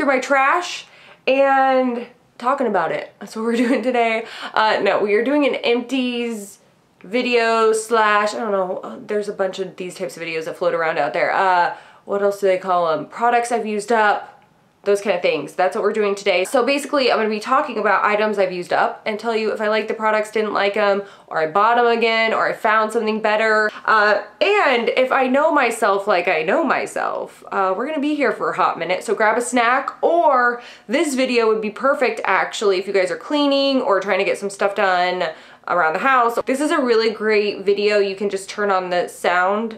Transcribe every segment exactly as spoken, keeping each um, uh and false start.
through my trash and talking about it. That's what we're doing today. Uh, no, we are doing an empties video slash, I don't know, there's a bunch of these types of videos that float around out there. Uh, what else do they call them? Products I've used up, those kind of things. That's what we're doing today. So basically I'm gonna be talking about items I've used up and tell you if I liked the products, didn't like them, or I bought them again, or I found something better. Uh, and if I know myself like I know myself, uh, we're gonna be here for a hot minute, so grab a snack, or this video would be perfect actually if you guys are cleaning or trying to get some stuff done around the house. This is a really great video. You can just turn on the sound.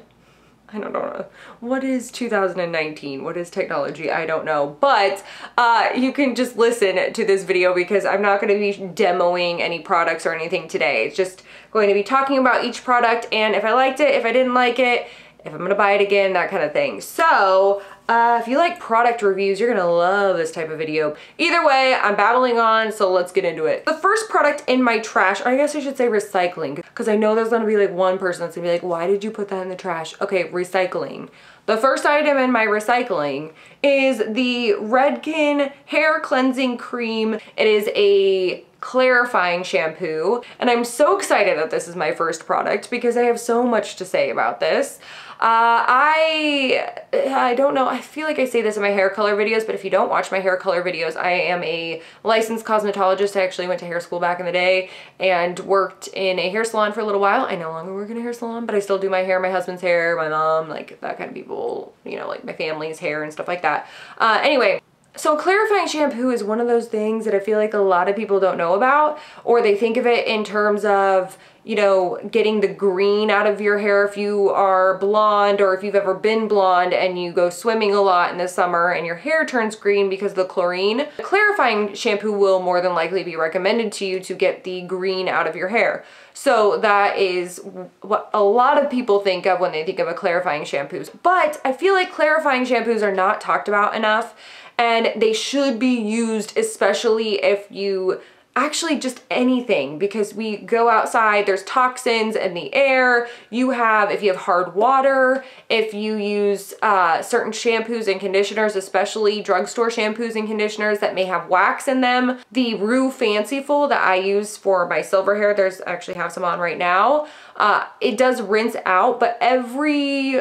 I don't know. What is two thousand nineteen? What is technology? I don't know. But uh, you can just listen to this video because I'm not going to be demoing any products or anything today. It's just going to be talking about each product and if I liked it, if I didn't like it, if I'm going to buy it again, that kind of thing. So uh, if you like product reviews, you're going to love this type of video. Either way, I'm babbling on, so let's get into it. The first product in my trash, or I guess I should say recycling, because I know there's going to be like one person that's going to be like, why did you put that in the trash? Okay, recycling. The first item in my recycling is the Redken Hair Cleansing Cream. It is a clarifying shampoo, and I'm so excited that this is my first product because I have so much to say about this. Uh, I I don't know, I feel like I say this in my hair color videos, but if you don't watch my hair color videos, I am a licensed cosmetologist. I actually went to hair school back in the day and worked in a hair salon for a little while. I no longer work in a hair salon, but I still do my hair, my husband's hair, my mom, like that kind of people, you know, like my family's hair and stuff like that. Uh, anyway. So clarifying shampoo is one of those things that I feel like a lot of people don't know about, or they think of it in terms of, you know, getting the green out of your hair if you are blonde, or if you've ever been blonde and you go swimming a lot in the summer and your hair turns green because of the chlorine. A clarifying shampoo will more than likely be recommended to you to get the green out of your hair. So that is what a lot of people think of when they think of a clarifying shampoo. But I feel like clarifying shampoos are not talked about enough, and they should be used, especially if you actually just anything, because we go outside, there's toxins in the air, you have, if you have hard water, if you use uh, certain shampoos and conditioners, especially drugstore shampoos and conditioners that may have wax in them. The Rue Fanciful that I use for my silver hair, there's actually have some on right now, uh, it does rinse out, but every,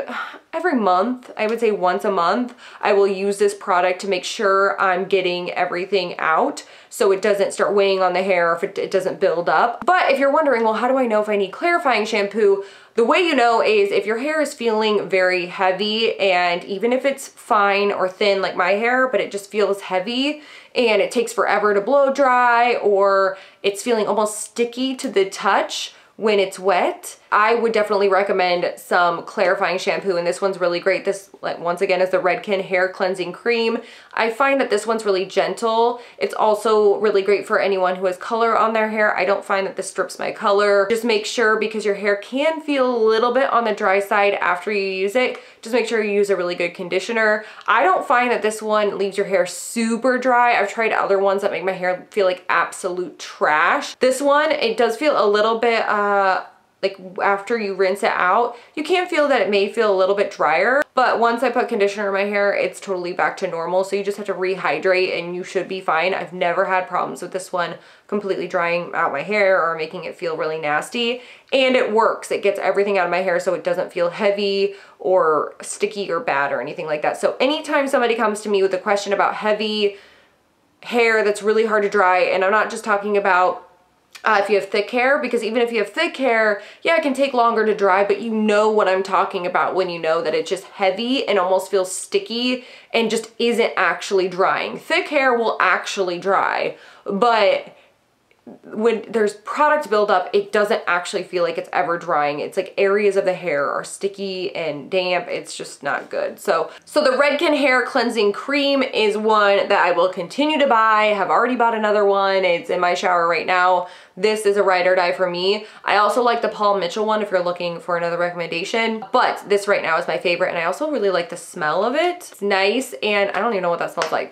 every month, I would say once a month, I will use this product to make sure I'm getting everything out so it doesn't start weighing on the hair, if it, it doesn't build up. But if you're wondering, well, how do I know if I need clarifying shampoo? The way you know is if your hair is feeling very heavy, and even if it's fine or thin like my hair, but it just feels heavy and it takes forever to blow dry, or it's feeling almost sticky to the touch when it's wet, I would definitely recommend some clarifying shampoo, and this one's really great. This, once again, is the Redken Hair Cleansing Cream. I find that this one's really gentle. It's also really great for anyone who has color on their hair. I don't find that this strips my color. Just make sure, because your hair can feel a little bit on the dry side after you use it, just make sure you use a really good conditioner. I don't find that this one leaves your hair super dry. I've tried other ones that make my hair feel like absolute trash. This one, it does feel a little bit, um, Uh, like after you rinse it out, you can feel that it may feel a little bit drier, but once I put conditioner in my hair, it's totally back to normal. So you just have to rehydrate and you should be fine. I've never had problems with this one completely drying out my hair or making it feel really nasty, and it works. It gets everything out of my hair so it doesn't feel heavy or sticky or bad or anything like that. So anytime somebody comes to me with a question about heavy hair that's really hard to dry, and I'm not just talking about Uh, if you have thick hair, because even if you have thick hair, yeah, it can take longer to dry, but you know what I'm talking about when you know that it's just heavy and almost feels sticky and just isn't actually drying. Thick hair will actually dry, but when there's product buildup, it doesn't actually feel like it's ever drying. It's like areas of the hair are sticky and damp. It's just not good. So, so the Redken Hair Cleansing Cream is one that I will continue to buy. I have already bought another one. It's in my shower right now. This is a ride or die for me. I also like the Paul Mitchell one if you're looking for another recommendation, but this right now is my favorite, and I also really like the smell of it. It's nice, and I don't even know what that smells like,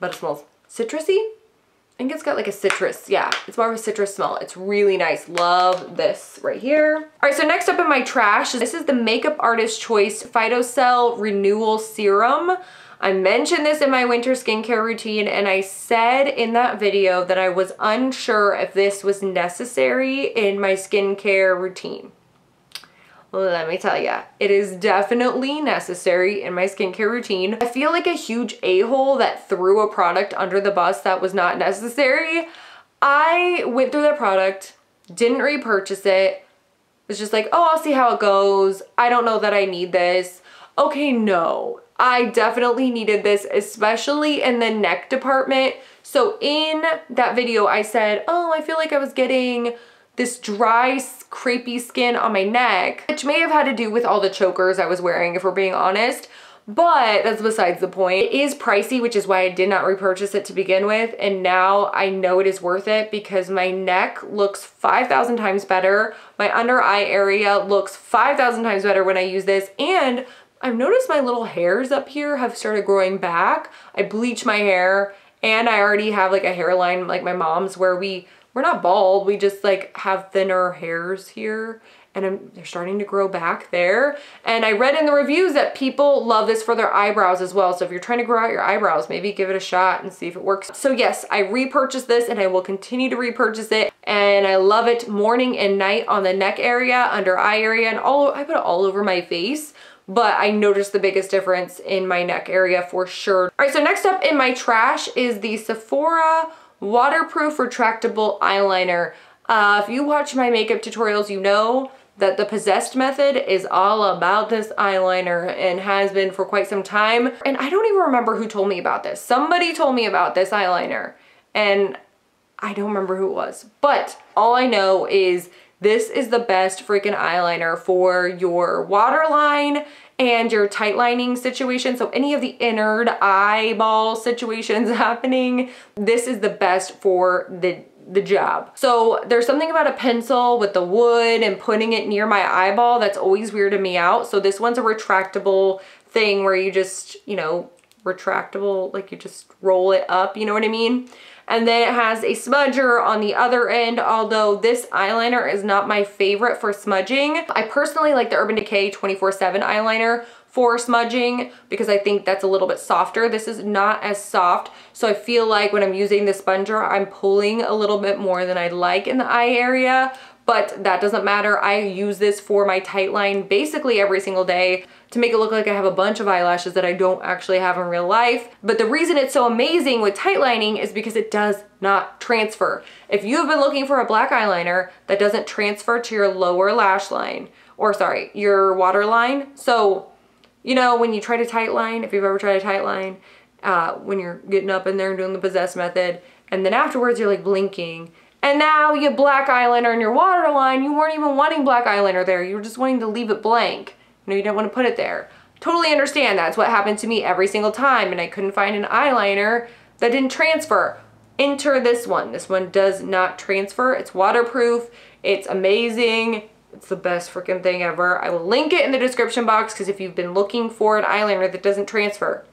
but it smells citrusy. I think it's got like a citrus, yeah, it's more of a citrus smell. It's really nice. Love this right here. All right, so next up in my trash, this is the Makeup Artist's Choice Phytocell Renewal Serum. I mentioned this in my winter skincare routine, and I said in that video that I was unsure if this was necessary in my skincare routine. Let me tell ya, it is definitely necessary in my skincare routine. I feel like a huge a-hole that threw a product under the bus that was not necessary. I went through that product, didn't repurchase it, was just like, oh, I'll see how it goes. I don't know that I need this. Okay, no. I definitely needed this, especially in the neck department. So in that video, I said, oh, I feel like I was getting this dry, crepey skin on my neck, which may have had to do with all the chokers I was wearing, if we're being honest, but that's besides the point. It is pricey, which is why I did not repurchase it to begin with, and now I know it is worth it because my neck looks five thousand times better. My under eye area looks five thousand times better when I use this, and I've noticed my little hairs up here have started growing back. I bleach my hair, and I already have like a hairline like my mom's where we, we're not bald, we just like have thinner hairs here, and I'm, they're starting to grow back there. And I read in the reviews that people love this for their eyebrows as well. So if you're trying to grow out your eyebrows, maybe give it a shot and see if it works. So yes, I repurchased this and I will continue to repurchase it. And I love it morning and night on the neck area, under eye area, and all, I put it all over my face. But I noticed the biggest difference in my neck area for sure. All right, so next up in my trash is the Sephora Waterproof Retractable Eyeliner. Uh, if you watch my makeup tutorials, you know that the Possessed method is all about this eyeliner and has been for quite some time. And I don't even remember who told me about this. Somebody told me about this eyeliner and I don't remember who it was. But all I know is this is the best freaking eyeliner for your waterline and your tight lining situation. So any of the innard eyeball situations happening, this is the best for the, the job. So there's something about a pencil with the wood and putting it near my eyeball that's always weirded me out. So this one's a retractable thing where you just, you know, retractable, like you just roll it up, you know what I mean? And then it has a smudger on the other end, although this eyeliner is not my favorite for smudging. I personally like the Urban Decay twenty-four seven eyeliner for smudging because I think that's a little bit softer. This is not as soft, so I feel like when I'm using the sponger, I'm pulling a little bit more than I like in the eye area, but that doesn't matter. I use this for my tight line basically every single day to make it look like I have a bunch of eyelashes that I don't actually have in real life. But the reason it's so amazing with tight lining is because it does not transfer. If you've been looking for a black eyeliner that doesn't transfer to your lower lash line, or sorry, your waterline. So, you know, when you try to tight line, if you've ever tried a tight line, uh, when you're getting up in there and doing the Possessed method, and then afterwards you're like blinking, and now you have black eyeliner in your waterline, you weren't even wanting black eyeliner there, you were just wanting to leave it blank. No, you don't want to put it there. Totally understand. That's what happened to me every single time, and I couldn't find an eyeliner that didn't transfer. Enter this one. This one does not transfer. It's waterproof. It's amazing. It's the best freaking thing ever. I will link it in the description box because if you've been looking for an eyeliner that doesn't transfer,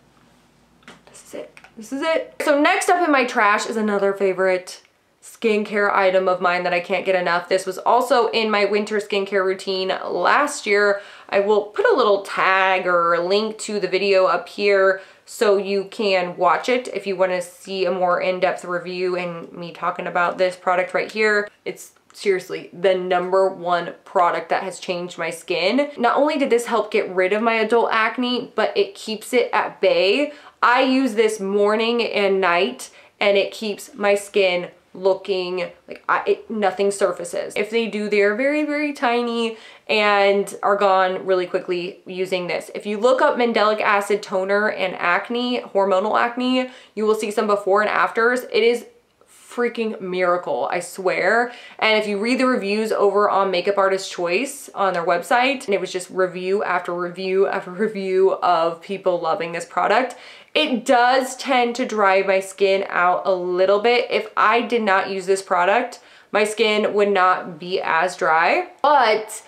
this is it. This is it. So next up in my trash is another favorite skincare item of mine that I can't get enough. This was also in my winter skincare routine last year. I will put a little tag or a link to the video up here so you can watch it if you want to see a more in-depth review and me talking about this product right here. It's seriously the number one product that has changed my skin. Not only did this help get rid of my adult acne, but it keeps it at bay. I use this morning and night and it keeps my skin looking like I, it, nothing surfaces. If they do, they are very, very tiny and are gone really quickly using this. If you look up mandelic acid toner and acne, hormonal acne, you will see some before and afters. It is freaking miracle, I swear. And if you read the reviews over on Makeup Artist's Choice on their website, and it was just review after review after review of people loving this product, it does tend to dry my skin out a little bit. If I did not use this product, my skin would not be as dry, but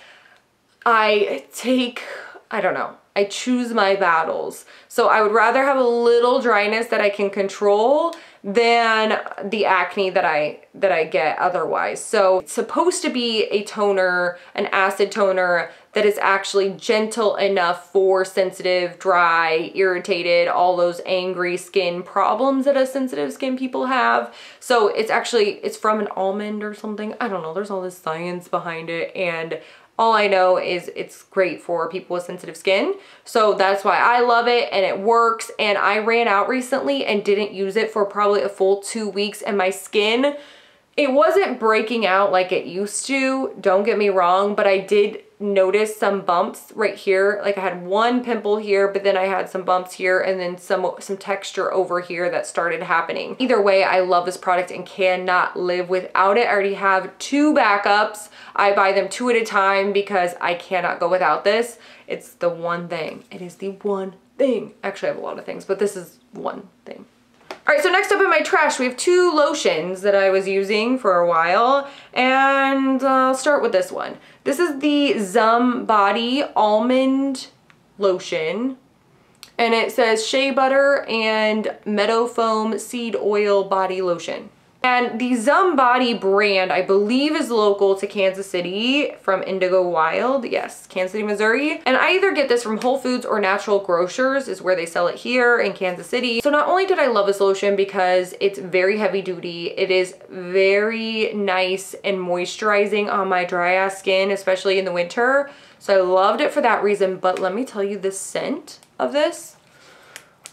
I take, I don't know. I choose my battles. So I would rather have a little dryness that I can control than the acne that I that I get otherwise. So it's supposed to be a toner, an acid toner that is actually gentle enough for sensitive, dry, irritated, all those angry skin problems that us sensitive skin people have. So it's actually, it's from an almond or something. I don't know, there's all this science behind it, and all I know is it's great for people with sensitive skin. So that's why I love it, and it works. And I ran out recently and didn't use it for probably a full two weeks and my skin, it wasn't breaking out like it used to, don't get me wrong, but I did notice some bumps right here. Like I had one pimple here, but then I had some bumps here and then some, some texture over here that started happening. Either way, I love this product and cannot live without it. I already have two backups. I buy them two at a time because I cannot go without this. It's the one thing. It is the one thing. Actually, I have a lot of things, but this is one thing. All right, so next up in my trash, we have two lotions that I was using for a while, and I'll start with this one. This is the Zum Body Almond Lotion, and it says Shea Butter and Meadow Foam Seed Oil Body Lotion. And the Zum Body brand, I believe, is local to Kansas City from Indigo Wild. Yes, Kansas City, Missouri. And I either get this from Whole Foods or Natural Grocers is where they sell it here in Kansas City. So not only did I love this lotion because it's very heavy duty, it is very nice and moisturizing on my dry ass skin, especially in the winter. So I loved it for that reason, but let me tell you the scent of this.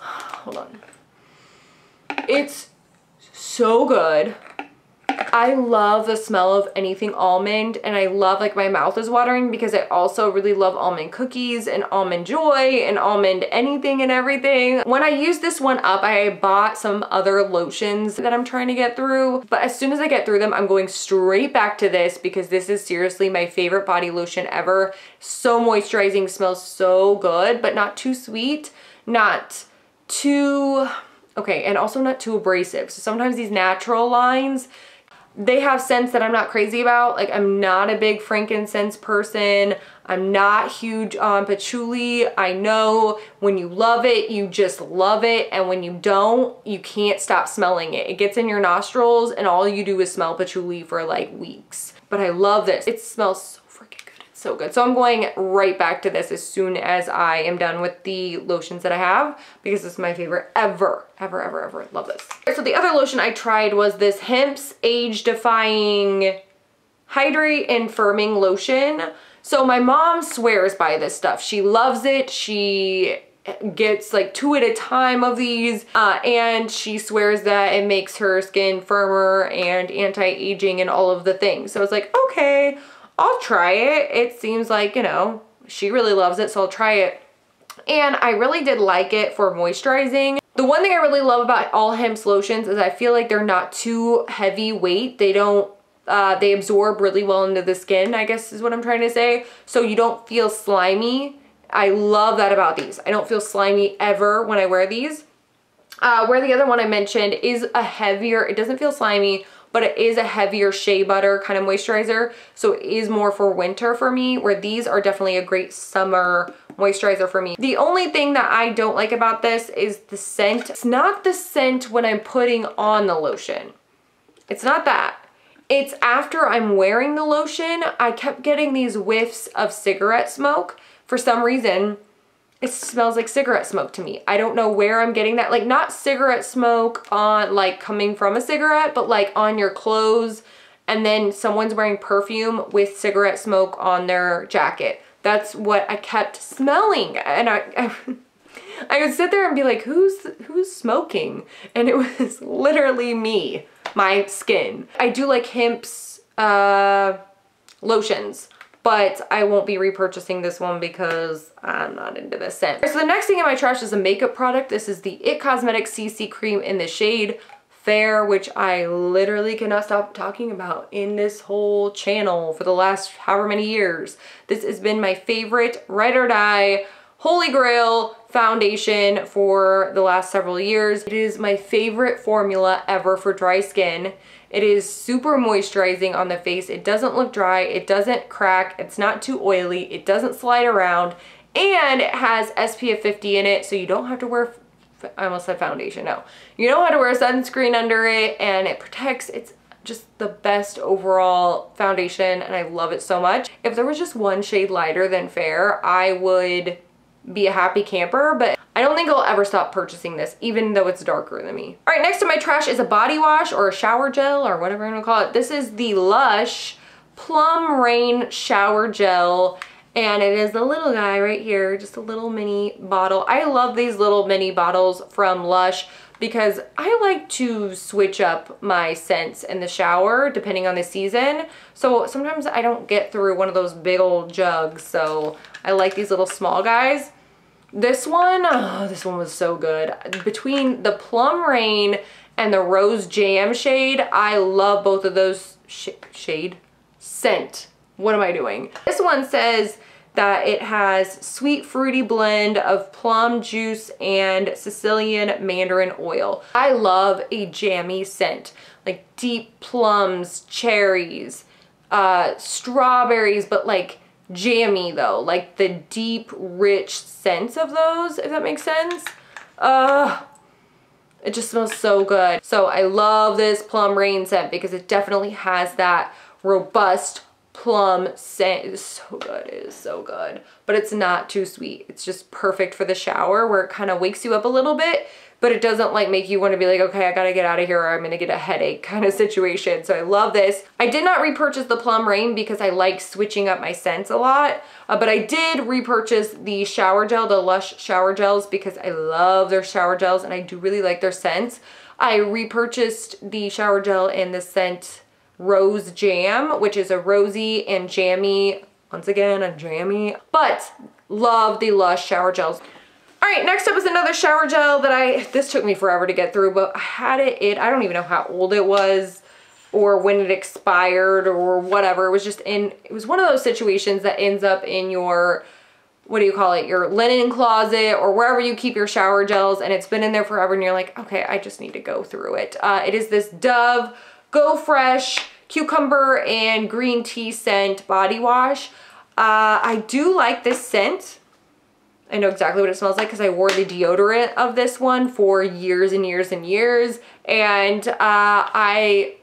Hold on. It's so good. I love the smell of anything almond, and I love, like, my mouth is watering because I also really love almond cookies and almond joy and almond anything and everything. When I used this one up, I bought some other lotions that I'm trying to get through, but as soon as I get through them, I'm going straight back to this because this is seriously my favorite body lotion ever. So moisturizing, smells so good, but not too sweet, not too... Okay, and also not too abrasive. So sometimes these natural lines, they have scents that I'm not crazy about. Like, I'm not a big frankincense person. I'm not huge on patchouli. I know when you love it, you just love it. And when you don't, you can't stop smelling it. It gets in your nostrils and all you do is smell patchouli for like weeks. But I love this. It smells so freaking good. It's so good. So I'm going right back to this as soon as I am done with the lotions that I have because this is my favorite ever. Ever, ever, ever. Love this. Right, so the other lotion I tried was this Hempz Age Defying Hydrate and Firming Lotion. So my mom swears by this stuff. She loves it. She gets like two at a time of these, uh, and she swears that it makes her skin firmer and anti-aging and all of the things. So I was like, okay, I'll try it. It seems like, you know, she really loves it, so I'll try it. And I really did like it for moisturizing. The one thing I really love about all Hempz lotions is I feel like they're not too heavy weight. They don't, uh, they absorb really well into the skin, I guess is what I'm trying to say. So you don't feel slimy. I love that about these. I don't feel slimy ever when I wear these. Uh, where the other one I mentioned is a heavier, it doesn't feel slimy, but it is a heavier shea butter kind of moisturizer. So it is more for winter for me, where these are definitely a great summer moisturizer for me. The only thing that I don't like about this is the scent. It's not the scent when I'm putting on the lotion. It's not that. It's after I'm wearing the lotion. I kept getting these whiffs of cigarette smoke. For some reason, it smells like cigarette smoke to me. I don't know where I'm getting that. Like, not cigarette smoke on, like, coming from a cigarette, but like on your clothes, and then someone's wearing perfume with cigarette smoke on their jacket. That's what I kept smelling, and I, I, I would sit there and be like, who's, who's smoking? And it was literally me, my skin. I do like Hempz uh, lotions, but I won't be repurchasing this one because I'm not into this scent. So the next thing in my trash is a makeup product. This is the I T Cosmetics C C Cream in the shade Fair, which I literally cannot stop talking about in this whole channel for the last however many years. This has been my favorite ride or die holy grail foundation for the last several years. It is my favorite formula ever for dry skin. It is super moisturizing on the face. It doesn't look dry, it doesn't crack, it's not too oily, it doesn't slide around, and it has S P F fifty in it, so you don't have to wear, I almost said foundation, no. You don't have to wear sunscreen under it, and it protects. It's just the best overall foundation, and I love it so much. If there was just one shade lighter than Fair, I would be a happy camper, but I don't think I'll ever stop purchasing this, even though it's darker than me. All right, next to my trash is a body wash or a shower gel or whatever I'm gonna call it. This is the Lush Plum Rain Shower Gel, and it is the little guy right here, just a little mini bottle. I love these little mini bottles from Lush because I like to switch up my scents in the shower depending on the season. So sometimes I don't get through one of those big old jugs, so I like these little small guys. This one, oh, this one was so good. Between the Plum Rain and the Rose Jam shade, I love both of those sh shade scent. What am I doing? This one says that it has sweet fruity blend of plum juice and Sicilian mandarin oil. I love a jammy scent, like deep plums, cherries, uh, strawberries, but like jammy though, like the deep, rich scents of those, if that makes sense. Uh, it just smells so good. So I love this Plum Rain scent because it definitely has that robust plum scent. It's so good, it is so good. But it's not too sweet. It's just perfect for the shower where it kind of wakes you up a little bit, but it doesn't like make you want to be like, okay, I gotta get out of here or I'm gonna get a headache kind of situation. So I love this. I did not repurchase the Plum Rain because I like switching up my scents a lot, uh, but I did repurchase the shower gel, the Lush shower gels, because I love their shower gels and I do really like their scents. I repurchased the shower gel in the scent Rose Jam, which is a rosy and jammy, once again, a jammy, but love the Lush shower gels. All right, next up is another shower gel that I, this took me forever to get through, but I had it, it, I don't even know how old it was or when it expired or whatever. It was just in, it was one of those situations that ends up in your, what do you call it, your linen closet or wherever you keep your shower gels, and it's been in there forever and you're like, okay, I just need to go through it. Uh, it is this Dove Go Fresh Cucumber and Green Tea Scent Body Wash. Uh, I do like this scent. I know exactly what it smells like because I wore the deodorant of this one for years and years and years. And uh, I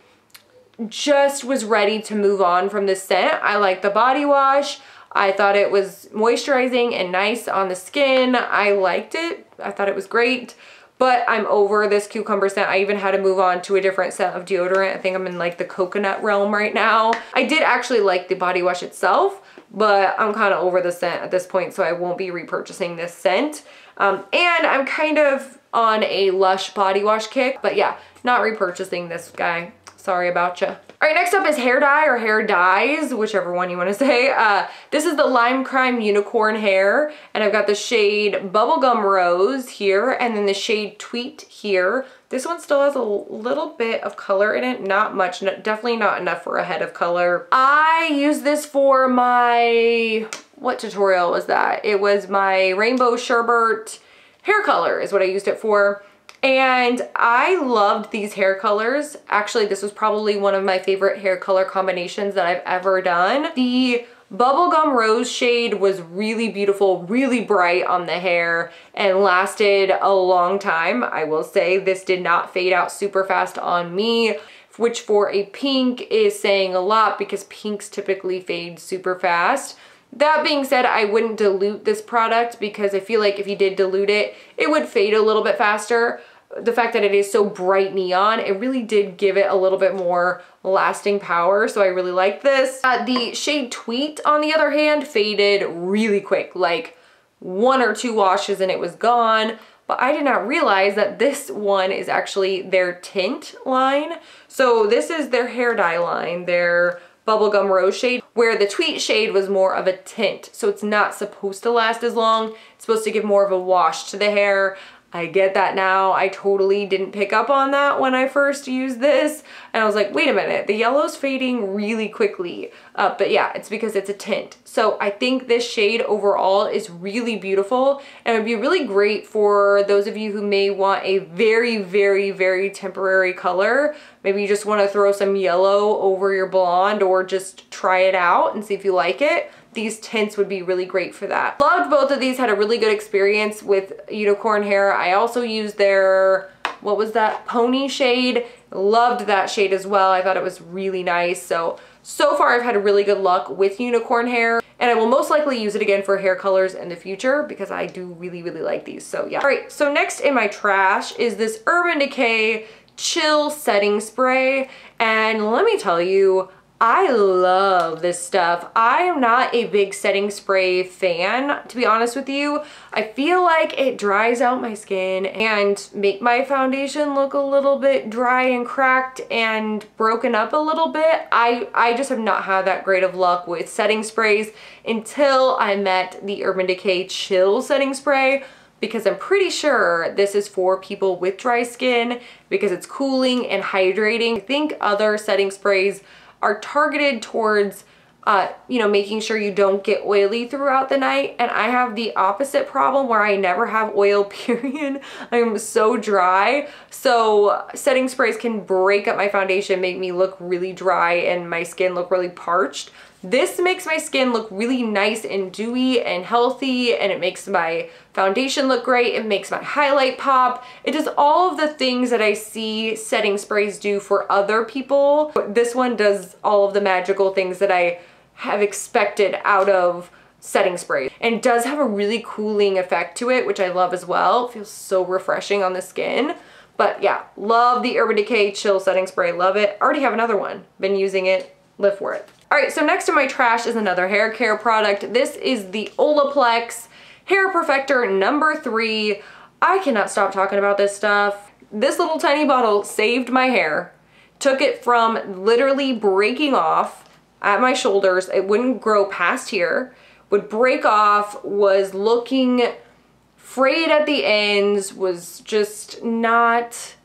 just was ready to move on from this scent. I like the body wash. I thought it was moisturizing and nice on the skin. I liked it. I thought it was great. But I'm over this cucumber scent. I even had to move on to a different scent of deodorant. I think I'm in like the coconut realm right now. I did actually like the body wash itself, but I'm kind of over the scent at this point, so I won't be repurchasing this scent. Um, and I'm kind of on a Lush body wash kick, but yeah, not repurchasing this guy. Sorry about ya. All right, next up is hair dye or hair dyes, whichever one you want to say. Uh, this is the Lime Crime Unicorn Hair, and I've got the shade Bubblegum Rose here, and then the shade Tweet here. This one still has a little bit of color in it, not much, no, definitely not enough for a head of color. I used this for my, what tutorial was that? It was my Rainbow Sherbet hair color is what I used it for. And I loved these hair colors. Actually, this was probably one of my favorite hair color combinations that I've ever done. The Bubblegum Rose shade was really beautiful, really bright on the hair, and lasted a long time. I will say this did not fade out super fast on me, which for a pink is saying a lot because pinks typically fade super fast. That being said, I wouldn't dilute this product because I feel like if you did dilute it, it would fade a little bit faster. The fact that it is so bright neon, it really did give it a little bit more lasting power, so I really like this. Uh, the shade Tweet, on the other hand, faded really quick, like one or two washes and it was gone. But I did not realize that this one is actually their tint line. So this is their hair dye line, their Bubblegum Rose shade, where the Tweet shade was more of a tint, so it's not supposed to last as long. It's supposed to give more of a wash to the hair. I get that now. I totally didn't pick up on that when I first used this, and I was like, wait a minute, the yellow's fading really quickly. Uh, but yeah, it's because it's a tint. So I think this shade overall is really beautiful, and it would be really great for those of you who may want a very, very, very temporary color. Maybe you just want to throw some yellow over your blonde or just try it out and see if you like it. These tints would be really great for that. Loved both of these, had a really good experience with Unicorn Hair. I also used their, what was that, Pony shade. Loved that shade as well. I thought it was really nice. So, so far I've had really good luck with Unicorn Hair, and I will most likely use it again for hair colors in the future because I do really, really like these, so yeah. All right, so next in my trash is this Urban Decay Chill Setting Spray, and let me tell you, I love this stuff. I am not a big setting spray fan, to be honest with you. I feel like it dries out my skin and make my foundation look a little bit dry and cracked and broken up a little bit. I, I just have not had that great of luck with setting sprays until I met the Urban Decay Chill Setting Spray, because I'm pretty sure this is for people with dry skin because it's cooling and hydrating. I think other setting sprays are targeted towards, uh, you know, making sure you don't get oily throughout the night. And I have the opposite problem where I never have oil, period. I'm so dry. So setting sprays can break up my foundation, make me look really dry and my skin look really parched. This makes my skin look really nice and dewy and healthy, and it makes my foundation look great. It makes my highlight pop. It does all of the things that I see setting sprays do for other people. But this one does all of the magical things that I have expected out of setting sprays, and does have a really cooling effect to it, which I love as well. It feels so refreshing on the skin. But yeah, love the Urban Decay Chill Setting Spray. Love it. Already have another one. Been using it. Live for it. All right, so next in my trash is another hair care product. This is the Olaplex Hair Perfector number three. I cannot stop talking about this stuff. This little tiny bottle saved my hair, took it from literally breaking off at my shoulders. It wouldn't grow past here, would break off, was looking frayed at the ends, was just not...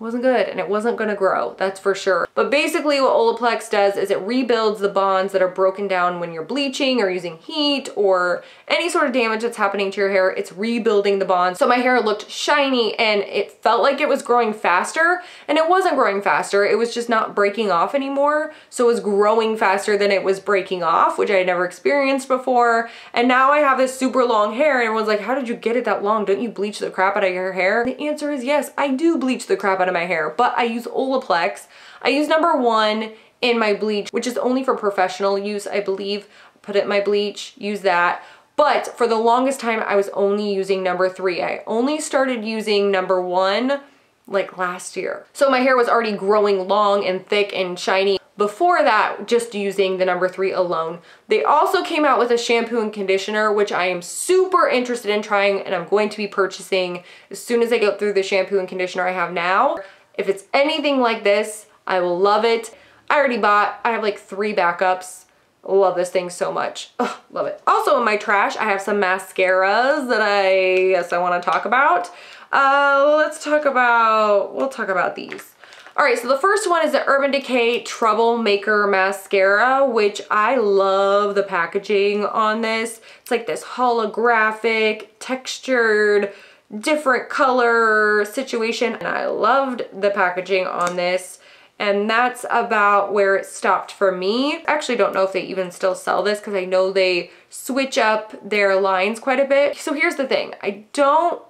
wasn't good, and it wasn't gonna grow, that's for sure. But basically what Olaplex does is it rebuilds the bonds that are broken down when you're bleaching or using heat or any sort of damage that's happening to your hair. It's rebuilding the bonds. So my hair looked shiny and it felt like it was growing faster, and it wasn't growing faster. It was just not breaking off anymore. So it was growing faster than it was breaking off, which I had never experienced before. And now I have this super long hair, and everyone's like, how did you get it that long? Don't you bleach the crap out of your hair? The answer is yes, I do bleach the crap out of my hair, but I use Olaplex. I use number one in my bleach, which is only for professional use, I believe. Put it in my bleach, use that. But for the longest time, I was only using number three. I only started using number one like last year. So my hair was already growing long and thick and shiny before that, just using the number three alone. They also came out with a shampoo and conditioner, which I am super interested in trying, and I'm going to be purchasing as soon as I get through the shampoo and conditioner I have now. If it's anything like this, I will love it. I already bought, I have like three backups. Love this thing so much. Ugh, love it. Also in my trash, I have some mascaras that I guess I want to talk about. Uh, let's talk about, we'll talk about these. All right, so the first one is the Urban Decay Troublemaker Mascara, which I love the packaging on this. It's like this holographic, textured, different color situation, and I loved the packaging on this. And that's about where it stopped for me. I actually don't know if they even still sell this because I know they switch up their lines quite a bit. So here's the thing, I don't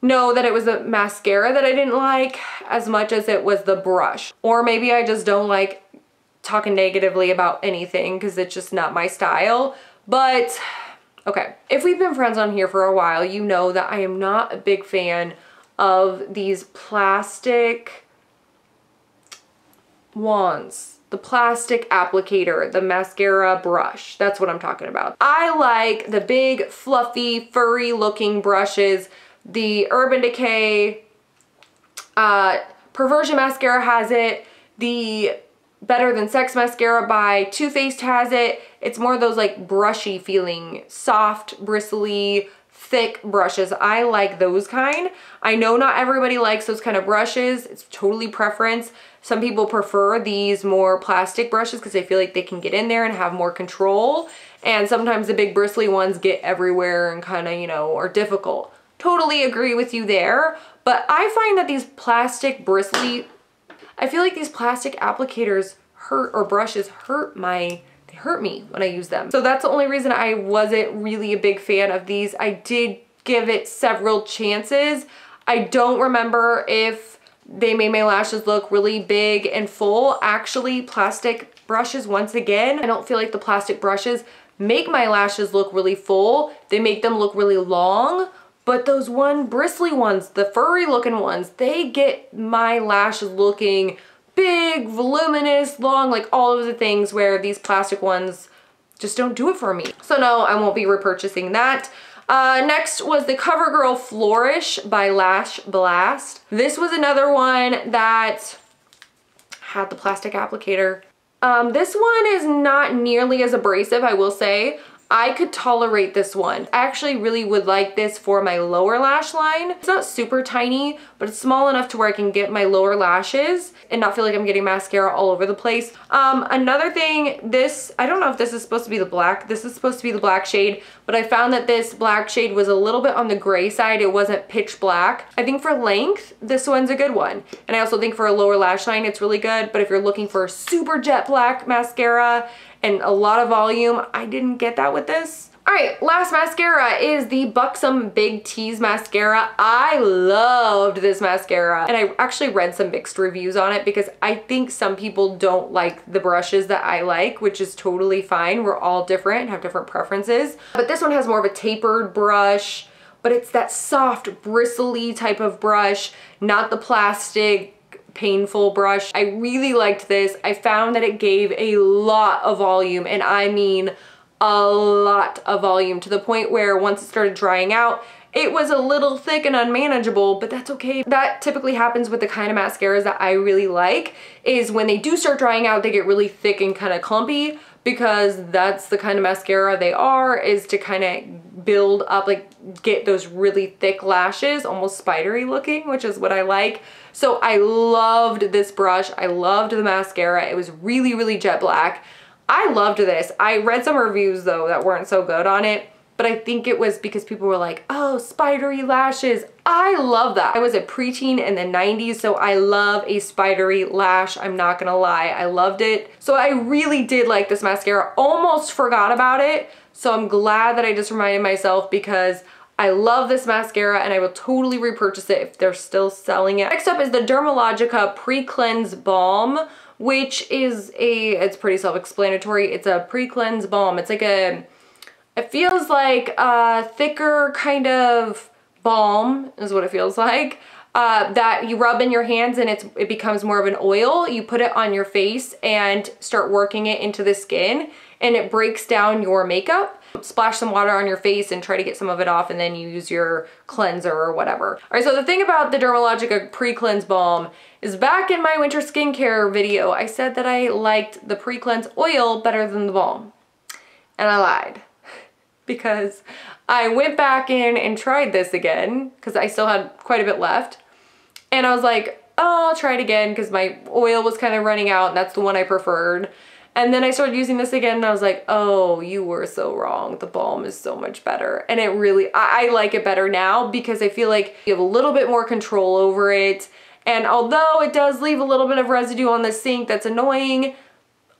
know that it was a mascara that I didn't like as much as it was the brush. Or maybe I just don't like talking negatively about anything because it's just not my style. But okay, if we've been friends on here for a while, you know that I am not a big fan of these plastic wands. The plastic applicator, the mascara brush. That's what I'm talking about. I like the big, fluffy, furry looking brushes. The Urban Decay uh, Perversion Mascara has it. The Better Than Sex Mascara by Too Faced has it. It's more of those like brushy feeling, soft, bristly, thick brushes. I like those kind. I know not everybody likes those kind of brushes. It's totally preference. Some people prefer these more plastic brushes because they feel like they can get in there and have more control. And sometimes the big bristly ones get everywhere and kind of, you know, are difficult. Totally agree with you there, but I find that these plastic bristly, I feel like these plastic applicators hurt, or brushes hurt my, they hurt me when I use them. So that's the only reason I wasn't really a big fan of these. I did give it several chances. I don't remember if they made my lashes look really big and full. Actually, plastic brushes, once again, I don't feel like the plastic brushes make my lashes look really full. They make them look really long, but those one bristly ones, the furry looking ones, they get my lashes looking big, voluminous, long, like all of the things where these plastic ones just don't do it for me. So no, I won't be repurchasing that. Uh, next was the CoverGirl Flourish by Lash Blast. This was another one that had the plastic applicator. Um, this one is not nearly as abrasive, I will say. I could tolerate this one. I actually really would like this for my lower lash line. It's not super tiny, but it's small enough to where I can get my lower lashes and not feel like I'm getting mascara all over the place. Um, another thing, this, I don't know if this is supposed to be the black, this is supposed to be the black shade, but I found that this black shade was a little bit on the gray side. It wasn't pitch black. I think for length, this one's a good one. And I also think for a lower lash line, it's really good, but if you're looking for a super jet black mascara and a lot of volume, I didn't get that with this. All right, last mascara is the Buxom Big T's mascara. I loved this mascara, and I actually read some mixed reviews on it because I think some people don't like the brushes that I like, which is totally fine. We're all different and have different preferences. But this one has more of a tapered brush, but it's that soft, bristly type of brush, not the plastic, painful brush. I really liked this. I found that it gave a lot of volume, and I mean a lot of volume, to the point where once it started drying out, it was a little thick and unmanageable, but that's okay. That typically happens with the kind of mascaras that I really like, is when they do start drying out, they get really thick and kind of clumpy, because that's the kind of mascara they are, is to kind of build up, like get those really thick lashes, almost spidery looking, which is what I like. So I loved this brush. I loved the mascara. It was really, really jet black. I loved this. I read some reviews though that weren't so good on it, but I think it was because people were like, oh, spidery lashes. I love that. I was a preteen in the nineties, so I love a spidery lash. I'm not gonna lie, I loved it. So I really did like this mascara, almost forgot about it. So I'm glad that I just reminded myself, because I love this mascara and I will totally repurchase it if they're still selling it. Next up is the Dermalogica Pre-Cleanse Balm, which is a, it's pretty self-explanatory. It's a pre-cleanse balm. It's like a, it feels like a thicker kind of balm is what it feels like, uh, that you rub in your hands and it's, it becomes more of an oil. You put it on your face and start working it into the skin, and it breaks down your makeup. Splash some water on your face and try to get some of it off, and then you use your cleanser or whatever. All right, so the thing about the Dermalogica Pre-Cleanse Balm is, back in my winter skincare video, I said that I liked the pre-cleanse oil better than the balm, and I lied, because I went back in and tried this again, because I still had quite a bit left, and I was like, oh, I'll try it again, because my oil was kind of running out, and that's the one I preferred. And then I started using this again and I was like, oh, you were so wrong. The balm is so much better. And it really, I, I like it better now, because I feel like you have a little bit more control over it. And although it does leave a little bit of residue on the sink that's annoying,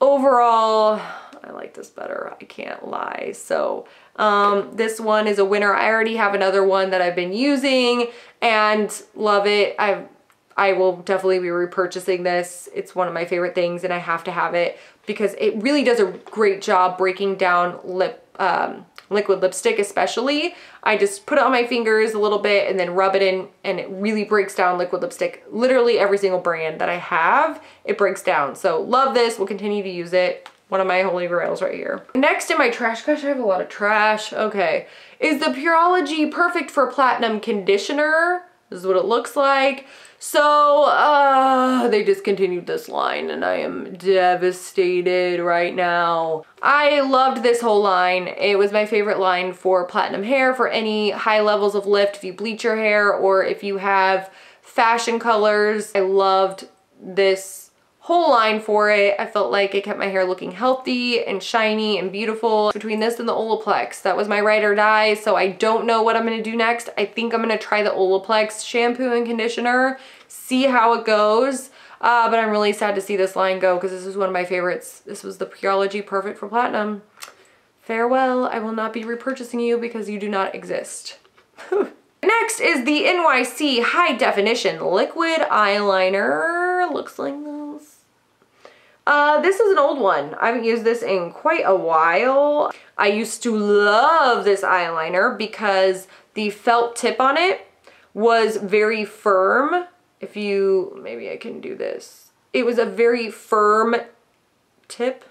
overall, I like this better, I can't lie. So um, this one is a winner. I already have another one that I've been using and love it. I've I will definitely be repurchasing this. It's one of my favorite things and I have to have it, because it really does a great job breaking down lip, um, liquid lipstick especially. I just put it on my fingers a little bit and then rub it in, and it really breaks down liquid lipstick. Literally every single brand that I have, it breaks down. So love this, we'll continue to use it. One of my holy grails right here. Next in my trash, gosh, I have a lot of trash, okay, is the Pureology Perfect four Platinum Conditioner. This is what it looks like. So uh, they discontinued this line and I am devastated right now. I loved this whole line. It was my favorite line for platinum hair, for any high levels of lift, if you bleach your hair or if you have fashion colors. I loved this whole line for it. I felt like it kept my hair looking healthy and shiny and beautiful. Between this and the Olaplex, that was my ride or die, so I don't know what I'm gonna do next. I think I'm gonna try the Olaplex shampoo and conditioner, see how it goes. Uh, but I'm really sad to see this line go because this is one of my favorites. This was the Pureology Perfect four Platinum. Farewell, I will not be repurchasing you because you do not exist. Next is the N Y C High Definition Liquid Eyeliner. Looks like this. Uh, this is an old one. I haven't used this in quite a while. I used to love this eyeliner because the felt tip on it was very firm. If you, maybe I can do this. It was a very firm tip.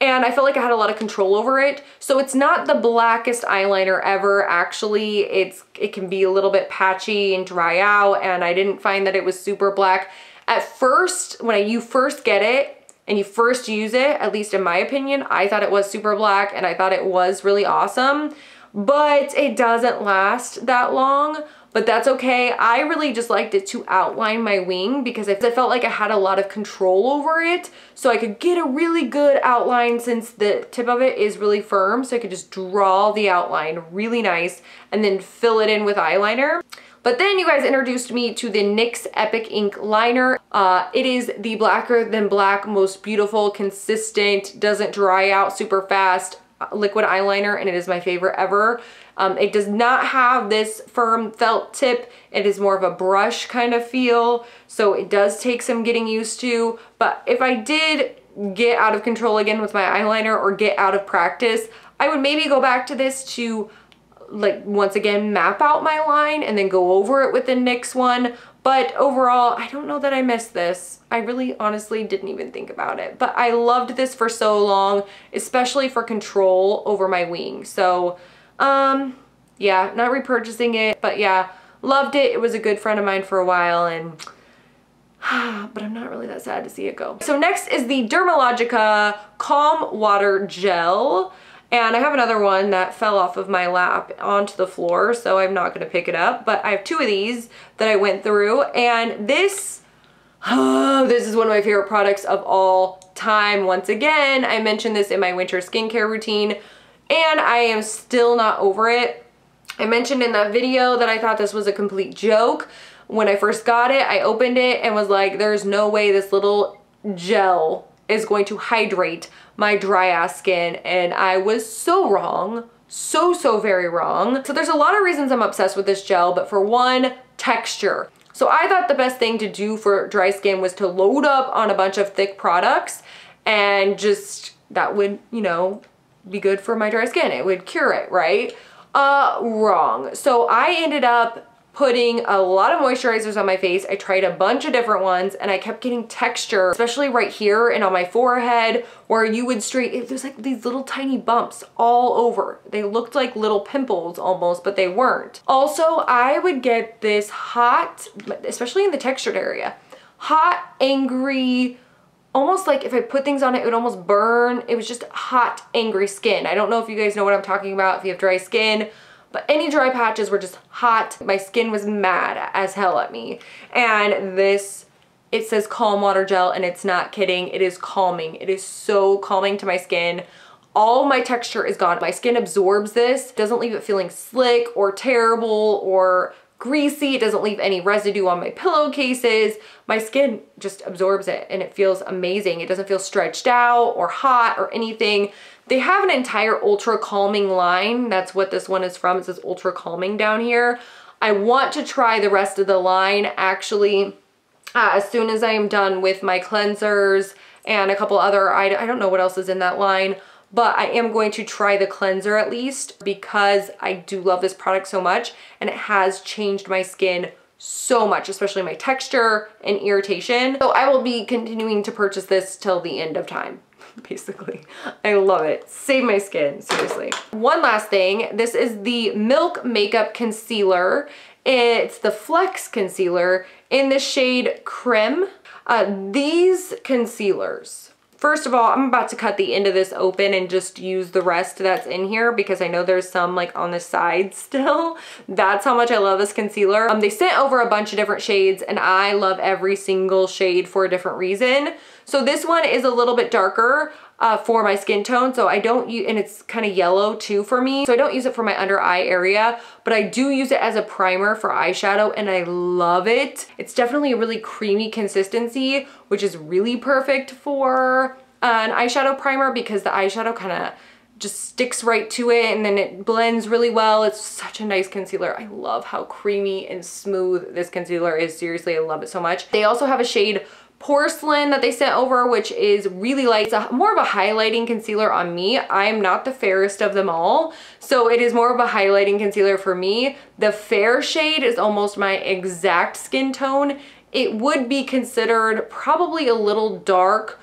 And I felt like I had a lot of control over it. So it's not the blackest eyeliner ever. Actually, it's it can be a little bit patchy and dry out. And I didn't find that it was super black. At first, when you first get it and you first use it, at least in my opinion, I thought it was super black and I thought it was really awesome. But it doesn't last that long. But that's okay. I really just liked it to outline my wing because I felt like I had a lot of control over it. So I could get a really good outline since the tip of it is really firm. So I could just draw the outline really nice and then fill it in with eyeliner. But then you guys introduced me to the N Y X Epic Ink Liner. Uh, it is the blacker than black, most beautiful, consistent, doesn't dry out super fast liquid eyeliner, and it is my favorite ever. Um, it does not have this firm felt tip. It is more of a brush kind of feel. So it does take some getting used to, but if I did get out of control again with my eyeliner or get out of practice, I would maybe go back to this to like once again map out my line and then go over it with the N Y X one. But overall, I don't know that I missed this. I really honestly didn't even think about it, but I loved this for so long, especially for control over my wing. So Um, yeah, not repurchasing it, but yeah, loved it. It was a good friend of mine for a while, and, but I'm not really that sad to see it go. So next is the Dermalogica Calm Water Gel, and I have another one that fell off of my lap onto the floor, so I'm not going to pick it up, but I have two of these that I went through, and this, oh, this is one of my favorite products of all time. Once again, I mentioned this in my winter skincare routine, and I am still not over it. I mentioned in that video that I thought this was a complete joke. When I first got it, I opened it and was like, there's no way this little gel is going to hydrate my dry ass skin. And I was so wrong, so, so very wrong. So there's a lot of reasons I'm obsessed with this gel, but for one, texture. So I thought the best thing to do for dry skin was to load up on a bunch of thick products and just, that would, you know, be good for my dry skin. It would cure it, right? Uh, wrong. So I ended up putting a lot of moisturizers on my face. I tried a bunch of different ones and I kept getting texture, especially right here and on my forehead, where you would straight, there's like these little tiny bumps all over. They looked like little pimples almost, but they weren't. Also, I would get this hot, especially in the textured area, hot, angry, almost like if I put things on it, it would almost burn. It was just hot, angry skin. I don't know if you guys know what I'm talking about if you have dry skin, but any dry patches were just hot. My skin was mad as hell at me. And this, it says Calm Water Gel, and it's not kidding. It is calming. It is so calming to my skin. All my texture is gone. My skin absorbs this, doesn't leave it feeling slick or terrible or greasy. It doesn't leave any residue on my pillowcases. My skin just absorbs it and it feels amazing. It doesn't feel stretched out or hot or anything. They have an entire ultra calming line. That's what this one is from. It says ultra calming down here. I want to try the rest of the line actually uh, as soon as I am done with my cleansers and a couple other, I, I don't know what else is in that line, but I am going to try the cleanser at least because I do love this product so much and it has changed my skin so much, especially my texture and irritation. So I will be continuing to purchase this till the end of time, basically. I love it. Save my skin, seriously. One last thing, this is the Milk Makeup Concealer. It's the Flex Concealer in the shade Creme. Uh, these concealers, first of all, I'm about to cut the end of this open and just use the rest that's in here because I know there's some like on the side still. That's how much I love this concealer. Um, they sent over a bunch of different shades and I love every single shade for a different reason. So this one is a little bit darker. Uh, for my skin tone, so I don't use, and it's kind of yellow too for me, so I don't use it for my under eye area, but I do use it as a primer for eyeshadow and I love it. It's definitely a really creamy consistency, which is really perfect for an eyeshadow primer because the eyeshadow kind of just sticks right to it and then it blends really well. It's such a nice concealer. I love how creamy and smooth this concealer is. Seriously, I love it so much. They also have a shade Porcelain that they sent over, which is really light. It's a, more of a highlighting concealer on me. I'm not the fairest of them all, so it is more of a highlighting concealer for me. The fair shade is almost my exact skin tone. It would be considered probably a little dark,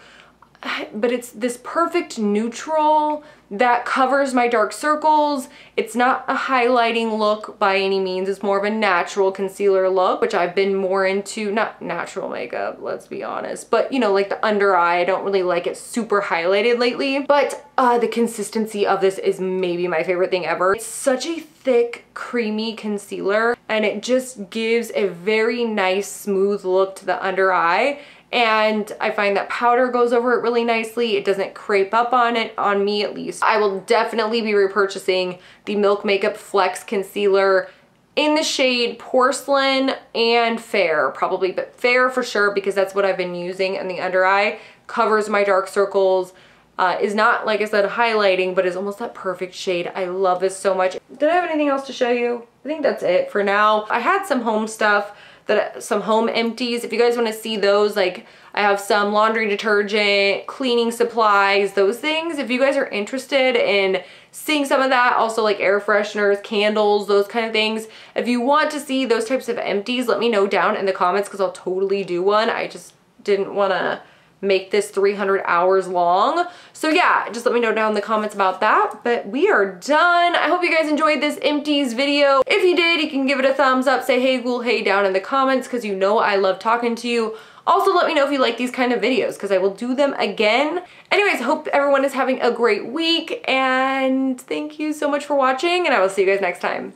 but it's this perfect neutral that covers my dark circles. It's not a highlighting look by any means. It's more of a natural concealer look, which I've been more into, not natural makeup, let's be honest, but you know, like the under eye, I don't really like it super highlighted lately, but uh, the consistency of this is maybe my favorite thing ever. It's such a thick, creamy concealer and it just gives a very nice, smooth look to the under eye. And I find that powder goes over it really nicely. It doesn't crepe up on it, on me at least. I will definitely be repurchasing the Milk Makeup Flex Concealer in the shade Porcelain and Fair, probably, but Fair for sure because that's what I've been using in the under eye. Covers my dark circles. Uh, is not, like I said, highlighting, but is almost that perfect shade. I love this so much. Did I have anything else to show you? I think that's it for now. I had some home stuff. That, some home empties. If you guys want to see those, like I have some laundry detergent, cleaning supplies, those things. If you guys are interested in seeing some of that, also like air fresheners, candles, those kind of things. If you want to see those types of empties, let me know down in the comments because I'll totally do one. I just didn't want to make this three hundred hours long. So yeah, just let me know down in the comments about that, but we are done. I hope you guys enjoyed this empties video. If you did, you can give it a thumbs up, say hey ghoul hey down in the comments because you know I love talking to you. Also let me know if you like these kind of videos because I will do them again. Anyways, hope everyone is having a great week and thank you so much for watching and I will see you guys next time.